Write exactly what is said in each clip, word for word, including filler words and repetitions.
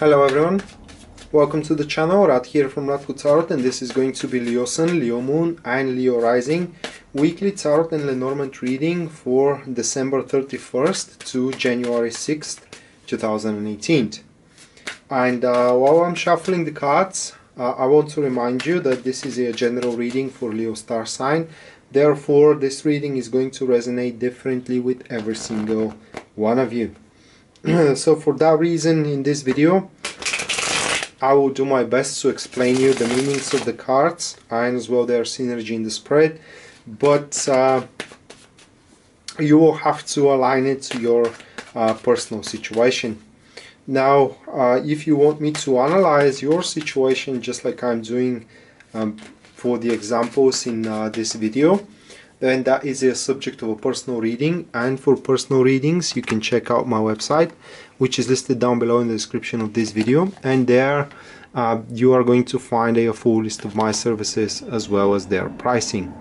Hello everyone, welcome to the channel. Rad here from Radko Tarot, and this is going to be Leo Sun, Leo Moon and Leo Rising weekly Tarot and Lenormand reading for December thirty-first to January sixth two thousand eighteen. And uh, while I'm shuffling the cards, uh, I want to remind you that this is a general reading for Leo star sign. Therefore, this reading is going to resonate differently with every single one of you. So for that reason, in this video I will do my best to explain you the meanings of the cards and as well their synergy in the spread, but uh, you will have to align it to your uh, personal situation. Now uh, if you want me to analyze your situation just like I'm doing um, for the examples in uh, this video, then that is a subject of a personal reading, and for personal readings you can check out my website, which is listed down below in the description of this video, and there uh, you are going to find a full list of my services as well as their pricing.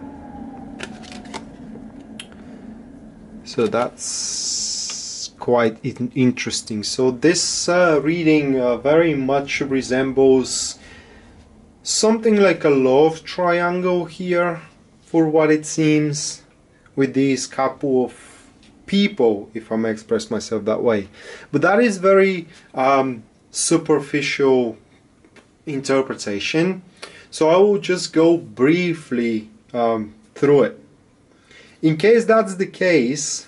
So that's quite interesting. So this uh, reading uh, very much resembles something like a love triangle here, for what it seems, with these couple of people, if I may express myself that way. But that is very um, superficial interpretation, so I will just go briefly um, through it. In case that's the case,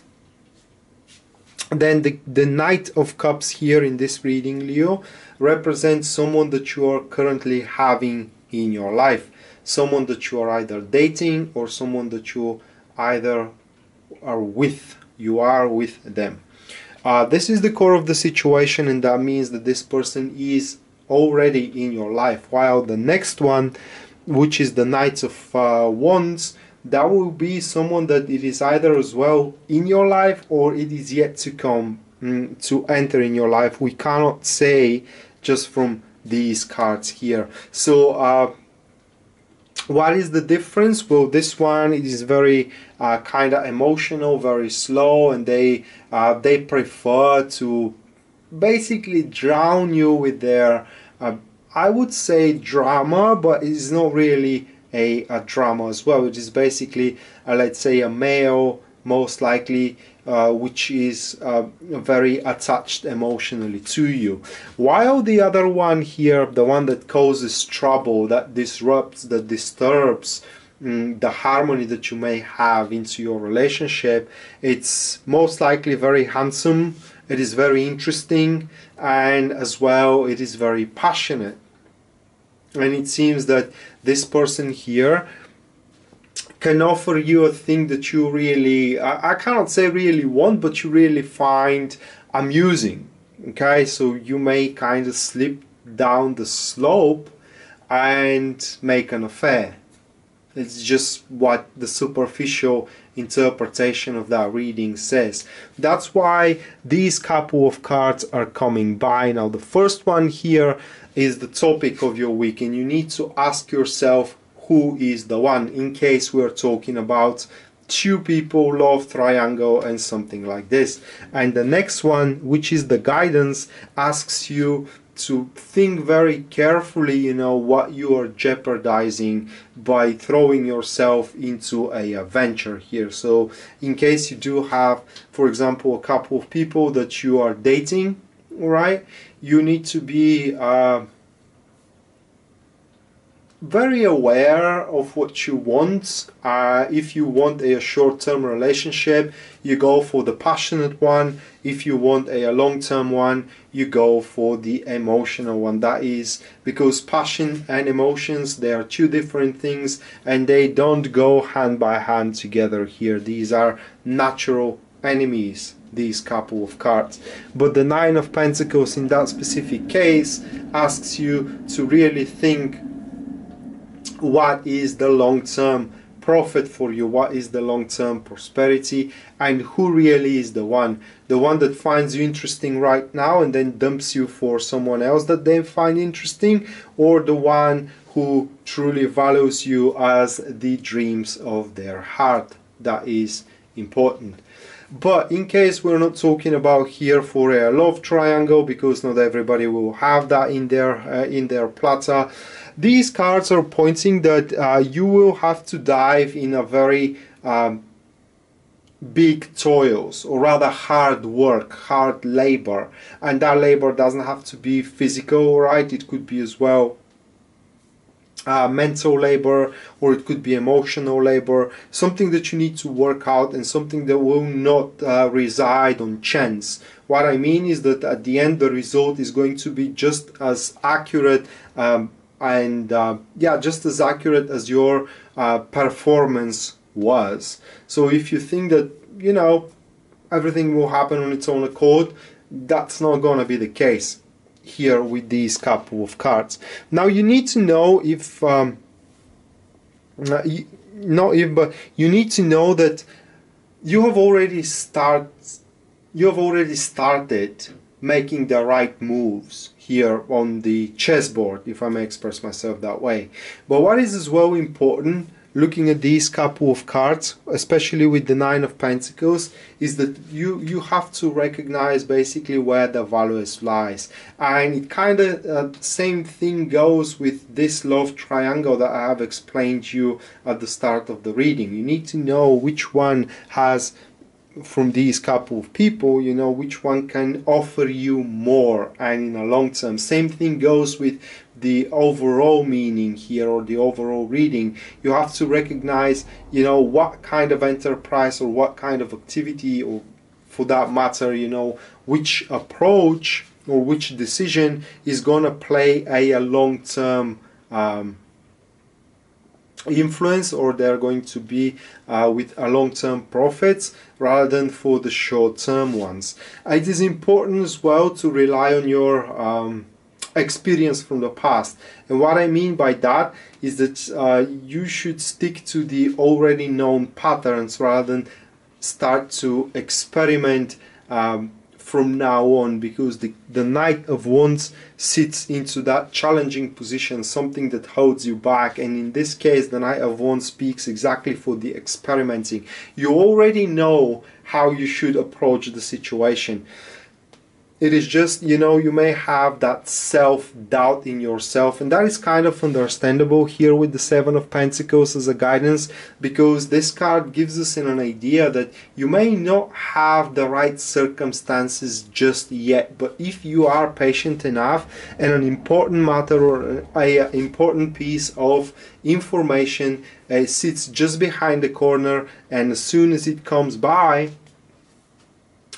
then the, the Knight of Cups here in this reading, Leo, represents someone that you are currently having in your life. Someone that you are either dating or someone that you either are with, you are with them. Uh, this is the core of the situation, and that means that this person is already in your life, while the next one, which is the Knight of uh, Wands, that will be someone that it is either as well in your life or it is yet to come, mm, to enter in your life. We cannot say just from these cards here. So uh, what is the difference? Well, this one is very uh, kind of emotional, very slow, and they uh, they prefer to basically drown you with their, uh, I would say drama, but it's not really a, a drama as well. It is basically, uh, let's say, a male, most likely, uh, which is uh, very attached emotionally to you. While the other one here, the one that causes trouble, that disrupts, that disturbs mm, the harmony that you may have into your relationship, it's most likely very handsome, it is very interesting, and as well it is very passionate. And it seems that this person here can offer you a thing that you really, I, I cannot say really want, but you really find amusing, okay? So you may kind of slip down the slope and make an affair. It's just what the superficial interpretation of that reading says. That's why these couple of cards are coming by. Now the first one here is the topic of your week, and you need to ask yourself, who is the one? In case we're talking about two people, love triangle and something like this. And the next one, which is the guidance, asks you to think very carefully, you know, what you are jeopardizing by throwing yourself into a venture here. So in case you do have, for example, a couple of people that you are dating, right, you need to be uh, very aware of what you want. Uh, if you want a short-term relationship, you go for the passionate one. If you want a long-term one, you go for the emotional one. That is because passion and emotions, they are two different things, and they don't go hand by hand together here. These are natural enemies, these couple of cards. But the Nine of Pentacles in that specific case asks you to really think, what is the long-term profit for you? What is the long-term prosperity? And who really is the one? The one that finds you interesting right now and then dumps you for someone else that they find interesting, or the one who truly values you as the dreams of their heart? That is important. But in case we're not talking about here for a love triangle, because not everybody will have that in their uh, in their platter, these cards are pointing that uh, you will have to dive in a very um, big toils, or rather hard work, hard labor, and that labor doesn't have to be physical, right? It could be as well uh, mental labor, or it could be emotional labor, something that you need to work out and something that will not uh, reside on chance. What I mean is that at the end the result is going to be just as accurate um, and uh, yeah, just as accurate as your uh, performance was. So if you think that, you know, everything will happen on its own accord, that's not gonna be the case here with these couple of cards. Now you need to know if um, not if but you need to know that you have already start you have already started making the right moves here on the chessboard, if I may express myself that way. But what is as well important, looking at these couple of cards, especially with the Nine of Pentacles, is that you you have to recognize basically where the value lies. And it kind of uh, same thing goes with this love triangle that I have explained to you at the start of the reading. You need to know which one has, from these couple of people, you know, which one can offer you more and in a long term. Same thing goes with the overall meaning here, or the overall reading. You have to recognize, you know, what kind of enterprise or what kind of activity, or for that matter, you know, which approach or which decision is gonna play a, a long term um, influence, or they're going to be uh, with a long-term profits rather than for the short-term ones. It is important as well to rely on your um, experience from the past, and what I mean by that is that uh, you should stick to the already known patterns rather than start to experiment um, from now on, because the, the Knight of Wands sits into that challenging position, something that holds you back, and in this case the Knight of Wands speaks exactly for the experimenting. You already know how you should approach the situation. It is just, you know, you may have that self-doubt in yourself, and that is kind of understandable here with the Seven of Pentacles as a guidance, because this card gives us an idea that you may not have the right circumstances just yet, but if you are patient enough, and an important matter or an important piece of information uh, sits just behind the corner, and as soon as it comes by,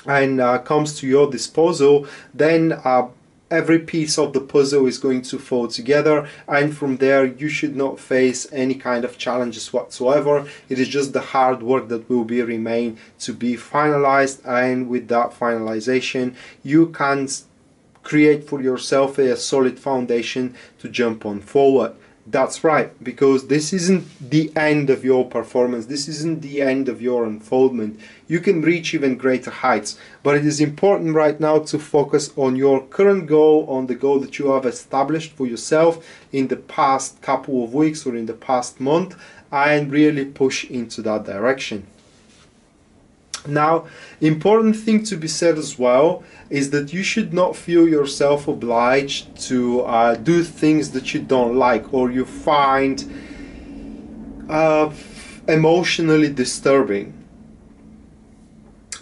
and uh, comes to your disposal, then uh, every piece of the puzzle is going to fall together, and from there you should not face any kind of challenges whatsoever. It is just the hard work that will be remain to be finalized, and with that finalization you can create for yourself a solid foundation to jump on forward. That's right, because this isn't the end of your performance, this isn't the end of your unfoldment. You can reach even greater heights, but it is important right now to focus on your current goal, on the goal that you have established for yourself in the past couple of weeks or in the past month, and really push into that direction. Now, important thing to be said as well is that you should not feel yourself obliged to uh, do things that you don't like or you find uh, emotionally disturbing.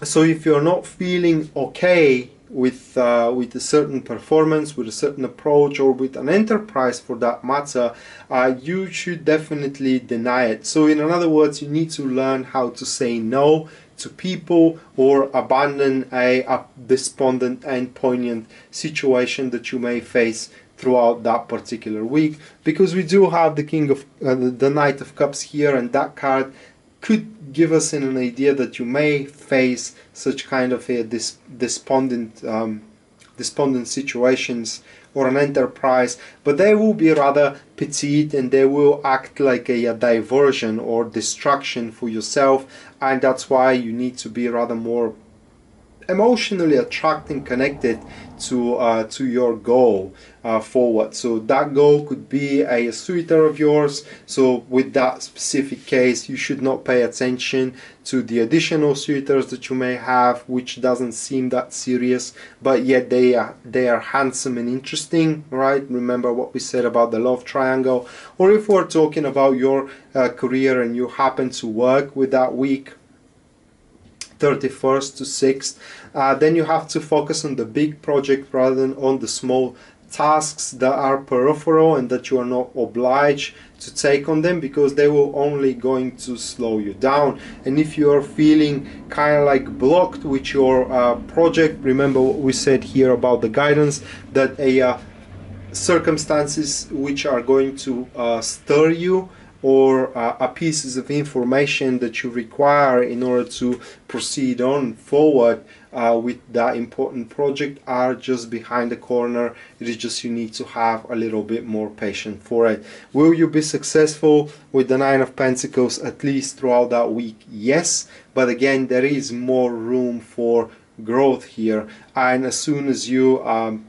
So if you're not feeling okay with uh, with a certain performance, with a certain approach, or with an enterprise for that matter, uh, you should definitely deny it. So in other words, you need to learn how to say no to people, or abandon a, a despondent and poignant situation that you may face throughout that particular week, because we do have the King of uh, the Knight of Cups here, and that card could give us an idea that you may face such kind of a dis despondent um, despondent situations or an enterprise, but they will be rather petite and they will act like a, a diversion or distraction for yourself, and that's why you need to be rather more emotionally attracted and connected to uh, to your goal uh, forward. So that goal could be a suitor of yours. So with that specific case, you should not pay attention to the additional suitors that you may have, which doesn't seem that serious, but yet they are they are handsome and interesting, right? Remember what we said about the love triangle. Or if we're talking about your uh, career and you happen to work with that week, thirty-first to sixth, uh, then you have to focus on the big project rather than on the small tasks that are peripheral and that you are not obliged to take on them, because they will only going to slow you down. And if you are feeling kind of like blocked with your uh, project, remember what we said here about the guidance, that a uh, circumstances which are going to uh, stir you, or uh, a pieces of information that you require in order to proceed on forward uh, with that important project, are just behind the corner. It is just you need to have a little bit more patience for it. Will you be successful with the Nine of Pentacles at least throughout that week? Yes, but again, there is more room for growth here. And as soon as you um,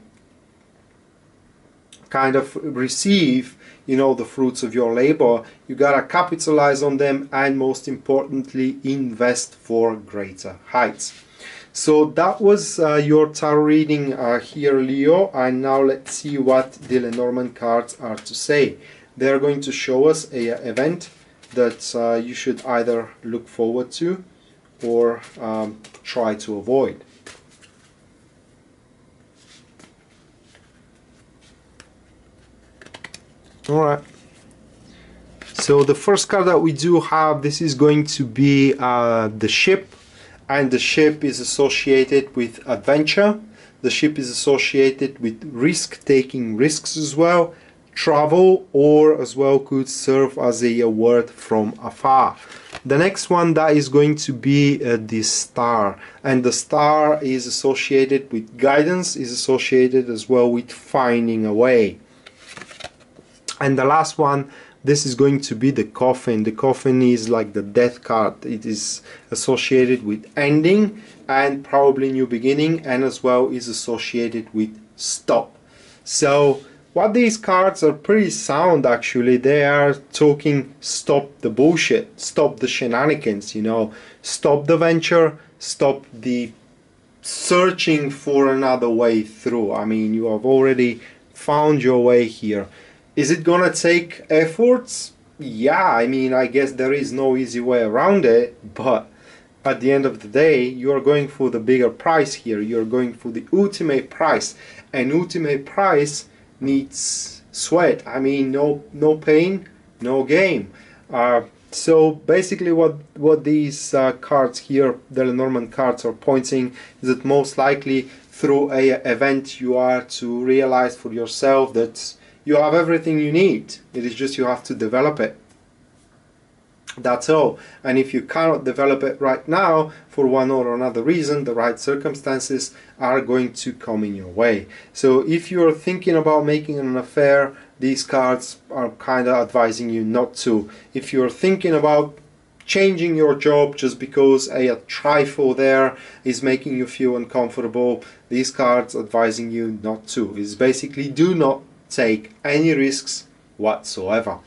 kind of receive, you know, the fruits of your labor, you gotta capitalize on them, and most importantly, invest for greater heights. So that was uh, your tarot reading uh, here, Leo, and now let's see what the Lenormand cards are to say. They are going to show us a uh, event that uh, you should either look forward to or um, try to avoid. Alright, so the first card that we do have, this is going to be uh, the ship, and the ship is associated with adventure. The ship is associated with risk, taking risks as well, travel, or as well could serve as a, a word from afar. The next one that is going to be uh, the star, and the star is associated with guidance, is associated as well with finding a way. And the last one, this is going to be the coffin. The coffin is like the death card. It is associated with ending and probably new beginning, and as well is associated with stop. So what these cards are pretty sound actually. They are talking stop the bullshit, stop the shenanigans, you know, stop the venture, stop the searching for another way through. I mean, you have already found your way here. Is it gonna take efforts? Yeah, I mean, I guess there is no easy way around it, but at the end of the day, you are going for the bigger prize here. You're going for the ultimate prize, and ultimate prize needs sweat. I mean, no no pain, no gain. Uh, so basically what, what these uh, cards here, the Lenormand cards, are pointing is that most likely through a event you are to realize for yourself that you have everything you need. It is just you have to develop it. That's all. And if you cannot develop it right now, for one or another reason, the right circumstances are going to come in your way. So if you're thinking about making an affair, these cards are kind of advising you not to. If you're thinking about changing your job just because a, a trifle there is making you feel uncomfortable, these cards advising you not to. It's basically do not take any risks whatsoever.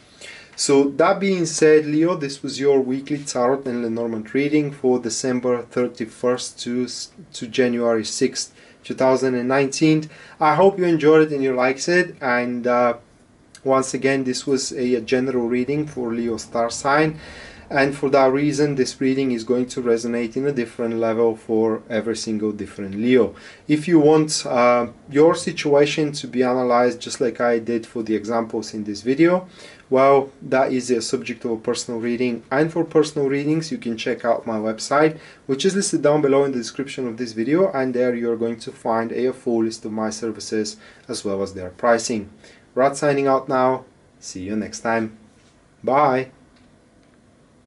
So that being said, Leo, this was your weekly tarot and Lenormand reading for December thirty-first to, to January sixth two thousand nineteen. I hope you enjoyed it and you liked it, and uh, once again, this was a, a general reading for Leo star sign, and for that reason this reading is going to resonate in a different level for every single different Leo. If you want uh, your situation to be analyzed just like I did for the examples in this video, well, that is a subject of a personal reading, and for personal readings you can check out my website, which is listed down below in the description of this video, and there you're going to find a full list of my services as well as their pricing. Rad signing out now, see you next time, bye!